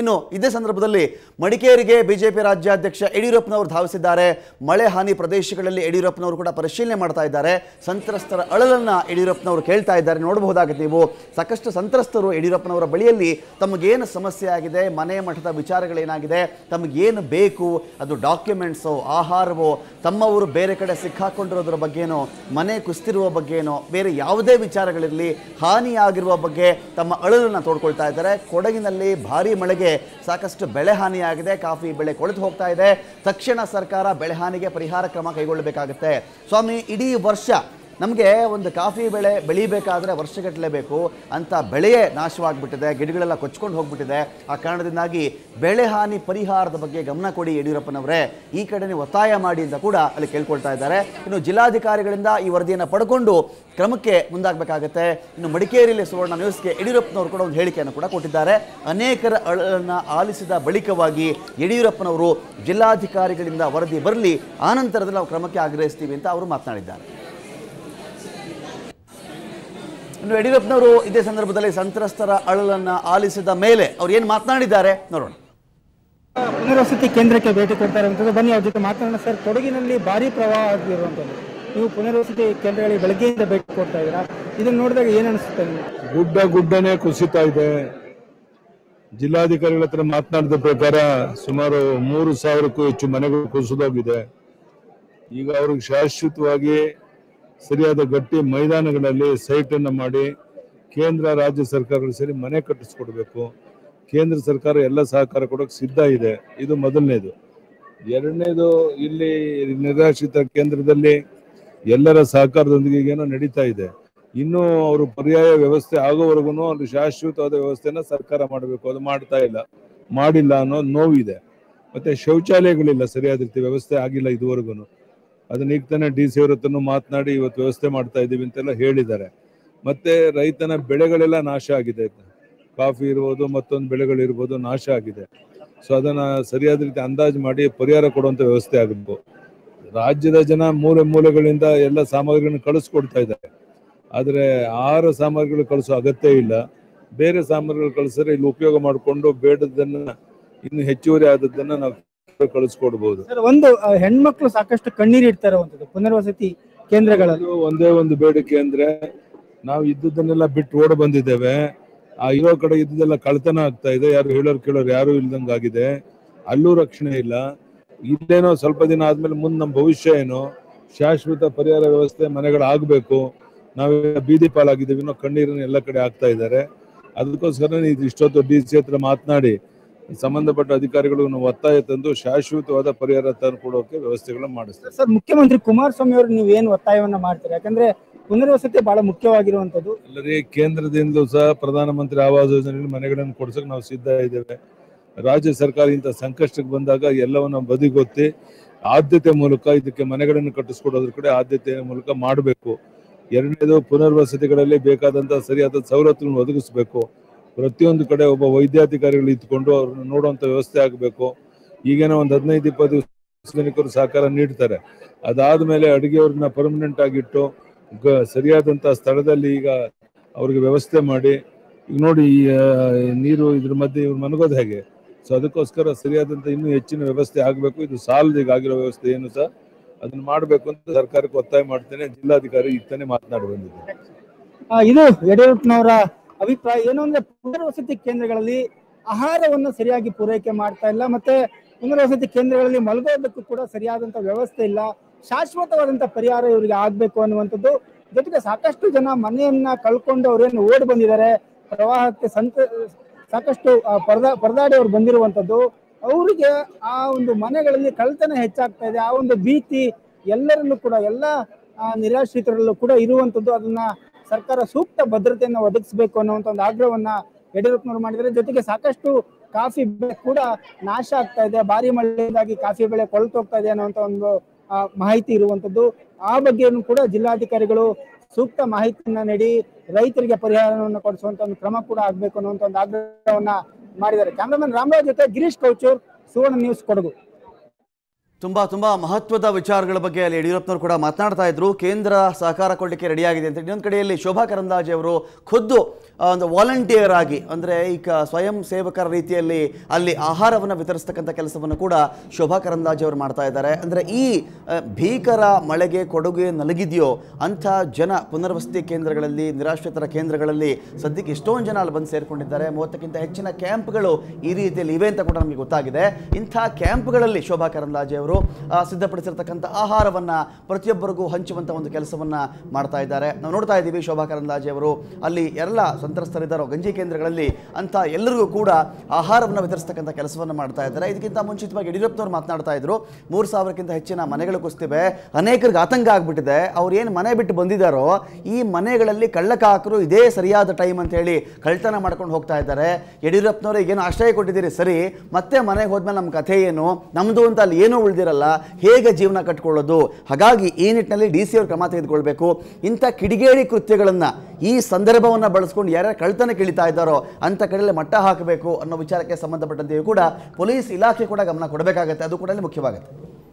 ಇನ್ನು ಇದೇ ಸಂದರ್ಭದಲ್ಲಿ ಮಡಿಕೇರಿಗೆ ಬಿಜೆಪಿ ರಾಜ್ಯಾಧ್ಯಕ್ಷ ಯಡಿಯೂರಪ್ಪನವರು ಧಾವಿಸಿದ್ದಾರೆ. ಮಳೆ ಹಾನಿ ಪ್ರದೇಶಗಳಲ್ಲಿ ಯಡಿಯೂರಪ್ಪನವರು ಕೂಡ ಪರಿಶೀಲನೆ ಮಾಡ್ತಾ ಇದ್ದಾರೆ. ಸಂತ್ರಸ್ತರ ಅಳಲನ್ನು ಯಡಿಯೂರಪ್ಪನವರು ಕೇಳ್ತಾ ಇದ್ದಾರೆ. ನೋಡಬಹುದಾಗಿದೆ ನೀವು ಸಾಕಷ್ಟು ಸಂತ್ರಸ್ತರು ಯಡಿಯೂರಪ್ಪನವರ ಬಳಿಯಲ್ಲಿ ತಮಗೆ ಏನು ಸಮಸ್ಯೆ ಆಗಿದೆ, ಮನೆ ಮಠದ ವಿಚಾರಗಳೇನಾಗಿದೆ, ತಮಗೆ ಏನು ಬೇಕು, ಅದು ಡಾಕ್ಯುಮೆಂಟ್ಸೋ ಆಹಾರವೋ ತಮ್ಮವರು ಬೇರೆ ಕಡೆ ಸಿಕ್ಕಾಕೊಂಡಿರೋದ್ರ ಬಗ್ಗೆನೋ ಮನೆ ಕುಸ್ತಿರುವ ಬಗ್ಗೆನೋ ಬೇರೆ ಯಾವುದೇ ವಿಚಾರಗಳಿರಲಿ ಹಾನಿಯಾಗಿರುವ ಬಗ್ಗೆ ತಮ್ಮ ಅಳಲನ್ನು ತೋಡ್ಕೊಳ್ತಾ ಇದ್ದಾರೆ. ಕೊಡಗಿನಲ್ಲಿ ಭಾರೀ ಮಳೆಗೆ ಸಾಕಷ್ಟು ಬೆಳೆ ಹಾನಿಯಾಗಿದೆ, ಕಾಫಿ ಬೆಳೆ ಕೊಳೆತು ಹೋಗ್ತಾ ಇದೆ. ತಕ್ಷಣ ಸರ್ಕಾರ ಬೆಳೆ ಹಾನಿಗೆ ಪರಿಹಾರ ಕ್ರಮ ಕೈಗೊಳ್ಳಬೇಕಾಗುತ್ತೆ. ಸ್ವಾಮಿ, ಇಡೀ ವರ್ಷ ನಮಗೆ ಒಂದು ಕಾಫಿ ಬೆಳೆ ಬೆಳಿಬೇಕಾದ್ರೆ ವರ್ಷಗಟ್ಟಲೆ ಬೇಕು ಅಂತ ಬೆಳೆಯೇ ನಾಶವಾಗಿಬಿಟ್ಟಿದೆ, ಗಿಡಗಳೆಲ್ಲ ಕೊಚ್ಕೊಂಡು ಹೋಗ್ಬಿಟ್ಟಿದೆ. ಆ ಕಾರಣದಿಂದಾಗಿ ಬೆಳೆ ಹಾನಿ ಪರಿಹಾರದ ಬಗ್ಗೆ ಗಮನ ಕೊಡಿ ಯಡಿಯೂರಪ್ಪನವರೇ, ಈ ಕಡೆನೇ ಒತ್ತಾಯ ಮಾಡಿ ಅಂತ ಕೂಡ ಅಲ್ಲಿ ಕೇಳ್ಕೊಳ್ತಾ ಇದ್ದಾರೆ. ಇನ್ನು ಜಿಲ್ಲಾಧಿಕಾರಿಗಳಿಂದ ಈ ವರದಿಯನ್ನು ಪಡ್ಕೊಂಡು ಕ್ರಮಕ್ಕೆ ಮುಂದಾಗಬೇಕಾಗತ್ತೆ. ಇನ್ನು ಮಡಿಕೇರಿಯಲ್ಲಿ ಸುವರ್ಣ ನ್ಯೂಸ್ಗೆ ಯಡಿಯೂರಪ್ಪನವರು ಕೂಡ ಒಂದು ಹೇಳಿಕೆಯನ್ನು ಕೂಡ ಕೊಟ್ಟಿದ್ದಾರೆ. ಅನೇಕರ ಅಳಲನ್ನು ಆಲಿಸಿದ ಬಳಿಕವಾಗಿ ಯಡಿಯೂರಪ್ಪನವರು ಜಿಲ್ಲಾಧಿಕಾರಿಗಳಿಂದ ವರದಿ ಬರಲಿ, ಆನಂತರದಲ್ಲಿ ನಾವು ಕ್ರಮಕ್ಕೆ ಆಗ್ರಹಿಸ್ತೀವಿ ಅಂತ ಅವರು ಮಾತನಾಡಿದ್ದಾರೆ. ಇನ್ನು ಯಡಿಯೂರಪ್ಪನವರು ಇದೇ ಸಂದರ್ಭದಲ್ಲಿ ಸಂತ್ರಸ್ತರ ಅಳಲನ್ನು ಆಲಿಸಿದ ಮೇಲೆ ಅವ್ರು ಏನು ಮಾತನಾಡಿದ್ದಾರೆ ನೋಡೋಣ. ಪುನರ್ವಸತಿ ಕೇಂದ್ರಕ್ಕೆ ಭೇಟಿ ಕೊಡ್ತಾರೆ, ಬನ್ನಿ ಅವ್ರ ಜೊತೆ ಮಾತನಾಡೋಣ. ಸರ್, ಕೊಡಗಿನಲ್ಲಿ ಭಾರಿ ಪ್ರವಾಹ ಆಗಿರುವಂಥದ್ದು, ನೀವು ಪುನರ್ವಸತಿ ಕೇಂದ್ರಗಳಿಗೆ ಬೆಳಗ್ಗೆಯಿಂದ ಭೇಟಿ ಕೊಡ್ತಾ ಇದ್ದೀರಾ, ಇದನ್ನು ನೋಡಿದಾಗ ಏನು ಅನಿಸುತ್ತೆ? ಗುಡ್ಡನೇ ಕುಸಿತಾ ಇದೆ. ಜಿಲ್ಲಾಧಿಕಾರಿಗಳ ಹತ್ರ ಮಾತನಾಡಿದ ಪ್ರಕಾರ ಸುಮಾರು 3,000ಕ್ಕೂ ಹೆಚ್ಚು ಮನೆಗಳು ಕುಸಿದೋಗಿದೆ. ಈಗ ಅವ್ರಿಗೆ ಶಾಶ್ವತವಾಗಿ ಸರಿಯಾದ ಗಟ್ಟಿ ಮೈದಾನಗಳಲ್ಲಿ ಸೈಟನ್ನು ಮಾಡಿ ಕೇಂದ್ರ ರಾಜ್ಯ ಸರ್ಕಾರಗಳು ಸೇರಿ ಮನೆ ಕಟ್ಟಿಸ್ಕೊಡ್ಬೇಕು. ಕೇಂದ್ರ ಸರ್ಕಾರ ಎಲ್ಲ ಸಹಕಾರ ಕೊಡೋಕೆ ಸಿದ್ಧ ಇದೆ. ಇದು ಮೊದಲನೇದು. ಎರಡನೇದು, ಇಲ್ಲಿ ನಿರಾಶ್ರಿತ ಕೇಂದ್ರದಲ್ಲಿ ಎಲ್ಲರ ಸಹಕಾರದೊಂದಿಗೆ ಏನೋ ನಡೀತಾ ಇದೆ. ಇನ್ನೂ ಅವರು ಪರ್ಯಾಯ ವ್ಯವಸ್ಥೆ ಆಗೋವರೆಗೂ ಅಲ್ಲಿ ಶಾಶ್ವತವಾದ ವ್ಯವಸ್ಥೆನ ಸರ್ಕಾರ ಮಾಡಬೇಕು, ಅದು ಮಾಡ್ತಾ ಇಲ್ಲ, ಮಾಡಿಲ್ಲ ಅನ್ನೋ ನೋವಿದೆ. ಮತ್ತೆ ಶೌಚಾಲಯಗಳಿಲ್ಲ, ಸರಿಯಾದ ರೀತಿ ವ್ಯವಸ್ಥೆ ಆಗಿಲ್ಲ ಇದುವರೆಗೂ. ಅದನ್ನ ಈಗ ತಾನೇ ಡಿ ಸಿ ಅವ್ರ ಹತ್ರನೂ ಮಾತನಾಡಿ ಇವತ್ತು ವ್ಯವಸ್ಥೆ ಮಾಡ್ತಾ ಇದ್ದೀವಿ ಅಂತೆಲ್ಲ ಹೇಳಿದ್ದಾರೆ. ಮತ್ತೆ ರೈತನ ಬೆಳೆಗಳೆಲ್ಲ ನಾಶ ಆಗಿದೆ, ಕಾಫಿ ಇರ್ಬೋದು ಮತ್ತೊಂದು ಬೆಳೆಗಳಿರ್ಬೋದು ನಾಶ ಆಗಿದೆ. ಸೊ ಅದನ್ನ ಸರಿಯಾದ ರೀತಿ ಅಂದಾಜು ಮಾಡಿ ಪರಿಹಾರ ಕೊಡುವಂತ ವ್ಯವಸ್ಥೆ ಆಗಬೇಕು. ರಾಜ್ಯದ ಜನ ಮೂಲೆ ಮೂಲೆಗಳಿಂದ ಎಲ್ಲ ಸಾಮಗ್ರಿಗಳನ್ನು ಕಳಿಸ್ಕೊಡ್ತಾ ಇದ್ದಾರೆ, ಆದರೆ ಆಹಾರ ಸಾಮಗ್ರಿಗಳು ಕಳಿಸೋ ಅಗತ್ಯ ಇಲ್ಲ. ಬೇರೆ ಸಾಮಗ್ರಿಗಳು ಕಳಿಸಿದ್ರೆ ಇಲ್ಲಿ ಉಪಯೋಗ ಮಾಡಿಕೊಂಡು ಬೇಡದನ್ನ ಇನ್ನು ಹೆಚ್ಚುವರಿ ಆದದ್ದನ್ನ ನಾವು ಕಳಿಸ್ಕೊಡ್ಬಹುದು. ಒಂದು ಹೆಣ್ಮಕ್ಳು ಸಾಕಷ್ಟು ಕಣ್ಣೀರು ಇಡ್ತಾರೆ ಪುನರ್ವಸತಿ ಕೇಂದ್ರಗಳಲ್ಲಿ. ಒಂದೇ ಒಂದು ಬೇಡಿಕೆ ಅಂದ್ರೆ, ನಾವು ಇದ್ದದನ್ನೆಲ್ಲ ಬಿಟ್ಟು ಓಡ್ ಬಂದಿದ್ದೇವೆ, ಆ ಇರೋ ಕಡೆ ಇದ್ದದೆಲ್ಲ ಕಳ್ತನ ಆಗ್ತಾ ಇದೆ, ಯಾರು ಹೇಳೋರು ಕೇಳೋರು ಯಾರು ಇಲ್ದಂಗಾಗಿದೆ, ಅಲ್ಲೂ ರಕ್ಷಣೆ ಇಲ್ಲ. ಇಲ್ಲೇನೋ ಸ್ವಲ್ಪ ದಿನ ಆದ್ಮೇಲೆ ಮುಂದೆ ನಮ್ಮ ಭವಿಷ್ಯ ಏನು, ಶಾಶ್ವತ ಪರಿಹಾರ ವ್ಯವಸ್ಥೆ ಮನೆಗಳಾಗಬೇಕು. ನಾವೆಲ್ಲ ಬೀದಿ ಪಾಲಾಗಿದ್ದೀವಿ, ಇನ್ನೂ ಕಣ್ಣೀರನ್ನ ಎಲ್ಲ ಕಡೆ ಆಗ್ತಾ ಇದ್ದಾರೆ. ಅದಕ್ಕೋಸ್ಕರ ಇಷ್ಟೊತ್ತು ಡಿ ಸಿ ಹತ್ರ ಮಾತನಾಡಿ ಸಂಬಂಧಪಟ್ಟ ಅಧಿಕಾರಿಗಳನ್ನು ಒತ್ತಾಯ ತಂದು ಶಾಶ್ವತವಾದ ಪರಿಹಾರ ತಂದುಕೊಡೋಕೆ ವ್ಯವಸ್ಥೆಗಳನ್ನು ಮಾಡಿಸ್ತಾರೆ. ಸರ್, ಮುಖ್ಯಮಂತ್ರಿ ಕುಮಾರಸ್ವಾಮಿ ಅವರು ನೀವೇನು ಒತ್ತಾಯವನ್ನ ಮಾಡ್ತೀರಾ? ಯಾಕಂದ್ರೆ ಪುನರ್ವಸತಿ ಬಹಳ ಮುಖ್ಯವಾಗಿರುವಂತದ್ದು. ಎಲ್ಲರೇ ಕೇಂದ್ರದಿಂದಲೂ ಸಹ ಪ್ರಧಾನಮಂತ್ರಿ ಆವಾಸ್ ಯೋಜನೆಯಲ್ಲಿ ಮನೆಗಳನ್ನು ಕೊಡ್ಸೋಕೆ ನಾವು ಸಿದ್ಧ ಇದ್ದೇವೆ. ರಾಜ್ಯ ಸರ್ಕಾರ ಇಂಥ ಸಂಕಷ್ಟಕ್ಕೆ ಬಂದಾಗ ಎಲ್ಲವನ್ನ ಬದಿಗೊತ್ತಿ ಆದ್ಯತೆ ಮೂಲಕ ಇದಕ್ಕೆ ಮನೆಗಳನ್ನು ಕಟ್ಟಿಸ್ಕೊಡೋದ್ರ ಕಡೆ ಆದ್ಯತೆ ಮೂಲಕ ಮಾಡಬೇಕು. ಎರಡನೇದು, ಪುನರ್ವಸತಿಗಳಲ್ಲಿ ಬೇಕಾದಂತಹ ಸರಿಯಾದ ಸವಲತ್ತುಗಳನ್ನು ಒದಗಿಸಬೇಕು. ಪ್ರತಿಯೊಂದು ಕಡೆ ಒಬ್ಬ ವೈದ್ಯಾಧಿಕಾರಿಗಳು ಇದ್ಕೊಂಡು ಅವ್ರನ್ನ ನೋಡುವಂತ ವ್ಯವಸ್ಥೆ ಆಗಬೇಕು. ಈಗೇನೋ ಒಂದು 15-20 ಸಾರ್ವಜನಿಕರು ಸಹಕಾರ ನೀಡ್ತಾರೆ, ಅದಾದ್ಮೇಲೆ ಅಡುಗೆಯವ್ರನ್ನ ಪರ್ಮನೆಂಟ್ ಆಗಿಟ್ಟು ಸರಿಯಾದಂತಹ ಸ್ಥಳದಲ್ಲಿ ಈಗ ಅವ್ರಿಗೆ ವ್ಯವಸ್ಥೆ ಮಾಡಿ, ಈಗ ನೋಡಿ ನೀರು ಇದ್ರ ಮಧ್ಯೆ ಇವ್ರು ಮನಗೋದು ಹೇಗೆ. ಸೊ ಅದಕ್ಕೋಸ್ಕರ ಸರಿಯಾದಂತ ಇನ್ನೂ ಹೆಚ್ಚಿನ ವ್ಯವಸ್ಥೆ ಆಗಬೇಕು. ಇದು ಸಾಲದ ಈಗ ಆಗಿರೋ ವ್ಯವಸ್ಥೆ ಏನು ಸಹ ಅದನ್ನ ಮಾಡಬೇಕು ಅಂತ ಸರ್ಕಾರಕ್ಕೆ ಒತ್ತಾಯ ಮಾಡ್ತೇನೆ. ಜಿಲ್ಲಾಧಿಕಾರಿ ಇತ್ತಾನೆ ಮಾತನಾಡಿ ಬಂದಿದ್ದಾರೆ. ಇದು ಯಡಿಯೂರಪ್ಪನವರ ಅಭಿಪ್ರಾಯ ಏನು ಅಂದ್ರೆ, ಪುನರ್ವಸತಿ ಕೇಂದ್ರಗಳಲ್ಲಿ ಆಹಾರವನ್ನು ಸರಿಯಾಗಿ ಪೂರೈಕೆ ಮಾಡ್ತಾ ಇಲ್ಲ, ಮತ್ತೆ ಪುನರ್ವಸತಿ ಕೇಂದ್ರಗಳಲ್ಲಿ ಮಲಗೋದಕ್ಕೂ ಕೂಡ ಸರಿಯಾದಂತ ವ್ಯವಸ್ಥೆ ಇಲ್ಲ. ಶಾಶ್ವತವಾದಂತ ಪರಿಹಾರ ಇವರಿಗೆ ಆಗ್ಬೇಕು ಅನ್ನುವಂಥದ್ದು. ಜೊತೆಗೆ ಸಾಕಷ್ಟು ಜನ ಮನೆಯನ್ನ ಕಳ್ಕೊಂಡು ಅವ್ರೇನು ಓಡ್ ಬಂದಿದ್ದಾರೆ, ಪ್ರವಾಹಕ್ಕೆ ಸಾಕಷ್ಟು ಪರದಾಡಿ ಅವ್ರು ಬಂದಿರುವಂತದ್ದು. ಅವರಿಗೆ ಆ ಒಂದು ಮನೆಗಳಲ್ಲಿ ಕಳ್ತನ ಹೆಚ್ಚಾಗ್ತಾ ಇದೆ, ಆ ಒಂದು ಭೀತಿ ಎಲ್ಲರಲ್ಲೂ ಕೂಡ, ಎಲ್ಲ ನಿರಾಶ್ರಿತರಲ್ಲೂ ಕೂಡ ಇರುವಂತದ್ದು. ಅದನ್ನ ಸರ್ಕಾರ ಸೂಕ್ತ ಭದ್ರತೆಯನ್ನು ಒದಗಿಸಬೇಕು ಅನ್ನುವಂಥ ಒಂದು ಆಗ್ರಹವನ್ನ ಯಡಿಯೂರಪ್ಪನವರು ಮಾಡಿದರೆ. ಜೊತೆಗೆ ಸಾಕಷ್ಟು ಕಾಫಿ ಬೆಳೆ ಕೂಡ ನಾಶ ಆಗ್ತಾ ಇದೆ, ಭಾರಿ ಮಳೆಯಿಂದಾಗಿ ಕಾಫಿ ಬೆಳೆ ಕೊಳೆತು ಹೋಗ್ತಾ ಇದೆ ಅನ್ನುವಂಥ ಒಂದು ಮಾಹಿತಿ ಇರುವಂಥದ್ದು. ಆ ಬಗ್ಗೆಯೂ ಕೂಡ ಜಿಲ್ಲಾಧಿಕಾರಿಗಳು ಸೂಕ್ತ ಮಾಹಿತಿಯನ್ನ ನೀಡಿ ರೈತರಿಗೆ ಪರಿಹಾರವನ್ನು ಕೊಡಿಸುವಂತ ಒಂದು ಕ್ರಮ ಕೂಡ ಆಗ್ಬೇಕು ಅನ್ನುವಂಥ ಒಂದು ಆಗ್ರಹವನ್ನ ಮಾಡಿದ್ದಾರೆ. ಕ್ಯಾಮರಾಮನ್ ರಾಮರಾವ್ ಜೊತೆ ಗಿರೀಶ್ ಕೌಚೂರ್, ಸುವರ್ಣ ನ್ಯೂಸ್, ಕೊಡಗು. ತುಂಬ ತುಂಬ ಮಹತ್ವದ ವಿಚಾರಗಳ ಬಗ್ಗೆ ಅಲ್ಲಿ ಯಡಿಯೂರಪ್ಪನವರು ಕೂಡ ಮಾತನಾಡ್ತಾ ಇದ್ರು. ಕೇಂದ್ರ ಸಹಕಾರ ಕೊಡಲಿಕ್ಕೆ ರೆಡಿಯಾಗಿದೆ ಅಂತ. ಇನ್ನೊಂದು ಕಡೆಯಲ್ಲಿ ಶೋಭಾ ಕರಂದಾಜೆ ಅವರು ಖುದ್ದು ಒಂದು ವಾಲಂಟಿಯರ್ ಆಗಿ, ಅಂದರೆ ಈಗ ಸ್ವಯಂ ಸೇವಕರ ರೀತಿಯಲ್ಲಿ ಅಲ್ಲಿ ಆಹಾರವನ್ನು ವಿತರಿಸ್ತಕ್ಕಂಥ ಕೆಲಸವನ್ನು ಕೂಡ ಶೋಭಾ ಕರಂದಾಜೆ ಅವರು ಮಾಡ್ತಾ ಇದ್ದಾರೆ. ಅಂದರೆ ಈ ಭೀಕರ ಮಳೆಗೆ ಕೊಡುಗೆ ನಲಗಿದೆಯೋ ಅಂಥ ಜನ ಪುನರ್ವಸತಿ ಕೇಂದ್ರಗಳಲ್ಲಿ, ನಿರಾಶ್ರಿತರ ಕೇಂದ್ರಗಳಲ್ಲಿ ಸದ್ಯಕ್ಕೆ ಎಷ್ಟೊಂದು ಜನ ಅಲ್ಲಿ ಬಂದು ಸೇರಿಕೊಂಡಿದ್ದಾರೆ. 30ಕ್ಕಿಂತ ಹೆಚ್ಚಿನ ಕ್ಯಾಂಪ್ಗಳು ಈ ರೀತಿಯಲ್ಲಿ ಇವೆ ಅಂತ ಕೂಡ ನಮಗೆ ಗೊತ್ತಾಗಿದೆ. ಇಂಥ ಕ್ಯಾಂಪ್ಗಳಲ್ಲಿ ಶೋಭಾ ಕರಂದಾಜೆ ಅವರು ಸಿದ್ಧಪಡಿಸಿರ್ತಕ್ಕಂಥ ಆಹಾರವನ್ನು ಪ್ರತಿಯೊಬ್ಬರಿಗೂ ಹಂಚುವಂಥ ಒಂದು ಕೆಲಸವನ್ನು ಮಾಡ್ತಾ ಇದ್ದಾರೆ. ನಾವು ನೋಡ್ತಾ ಇದ್ದೀವಿ ಶೋಭಾ ಕರಂದಾಜೆ ಅವರು ಅಲ್ಲಿ ಎಲ್ಲ ಸಂತ್ರಸ್ತರಿದ್ದಾರೋ ಗಂಜಿ ಕೇಂದ್ರಗಳಲ್ಲಿ ಅಂಥ ಎಲ್ಲರಿಗೂ ಕೂಡ ಆಹಾರವನ್ನು ವಿತರಿಸ್ತಕ್ಕಂಥ ಕೆಲಸವನ್ನು ಮಾಡ್ತಾ ಇದ್ದಾರೆ. ಇದಕ್ಕಿಂತ ಮುಂಚಿತವಾಗಿ ಯಡಿಯೂರಪ್ಪನವರು ಮಾತನಾಡ್ತಾ ಇದ್ರು, 3000ಕ್ಕಿಂತ ಹೆಚ್ಚಿನ ಮನೆಗಳು ಕುಸಿದಿವೆ, ಅನೇಕರಿಗೆ ಆತಂಕ ಆಗಿಬಿಟ್ಟಿದೆ, ಅವ್ರು ಏನು ಮನೆ ಬಿಟ್ಟು ಬಂದಿದ್ದಾರೋ ಈ ಮನೆಗಳಲ್ಲಿ ಕಳ್ಳಕಾಕರು ಇದೇ ಸರಿಯಾದ ಟೈಮ್ ಅಂತ ಹೇಳಿ ಕಳ್ಳತನ ಮಾಡ್ಕೊಂಡು ಹೋಗ್ತಾ ಇದ್ದಾರೆ. ಯಡಿಯೂರಪ್ಪನವರು ಈಗೇನು ಆಶ್ರಯ ಕೊಟ್ಟಿದ್ದೀರಿ ಸರಿ, ಮತ್ತೆ ಮನೆಗೆ ಹೋದ್ಮೇಲೆ ನಮ್ಮ ಕಥೆ ಏನು, ನಮ್ಮದು ಅಂತ ಅಲ್ಲಿ ಏನೂ ಉಳಿದಿರಲ್ಲ, ಹೇಗೆ ಜೀವನ ಕಟ್ಕೊಳ್ಳೋದು? ಹಾಗಾಗಿ ಈ ನಿಟ್ಟಿನಲ್ಲಿ DC ಅವರು ಕ್ರಮ ತೆಗೆದುಕೊಳ್ಬೇಕು. ಇಂಥ ಕಿಡಿಗೇಡಿ ಕೃತ್ಯಗಳನ್ನು, ಈ ಸಂದರ್ಭವನ್ನು ಬಳಸ್ಕೊಂಡು ಯಾರ್ಯಾರು ಕಳ್ಳತನಕ್ಕೆ ಇಳಿತಾ ಇದ್ದಾರೋ ಅಂಥ ಕಡೆಯಲ್ಲಿ ಮಟ್ಟ ಹಾಕಬೇಕು ಅನ್ನೋ ವಿಚಾರಕ್ಕೆ ಸಂಬಂಧಪಟ್ಟಂತೆಯೂ ಕೂಡ ಪೊಲೀಸ್ ಇಲಾಖೆ ಕೂಡ ಗಮನ ಕೊಡಬೇಕಾಗುತ್ತೆ. ಅದು ಕೂಡ ಮುಖ್ಯವಾಗುತ್ತೆ.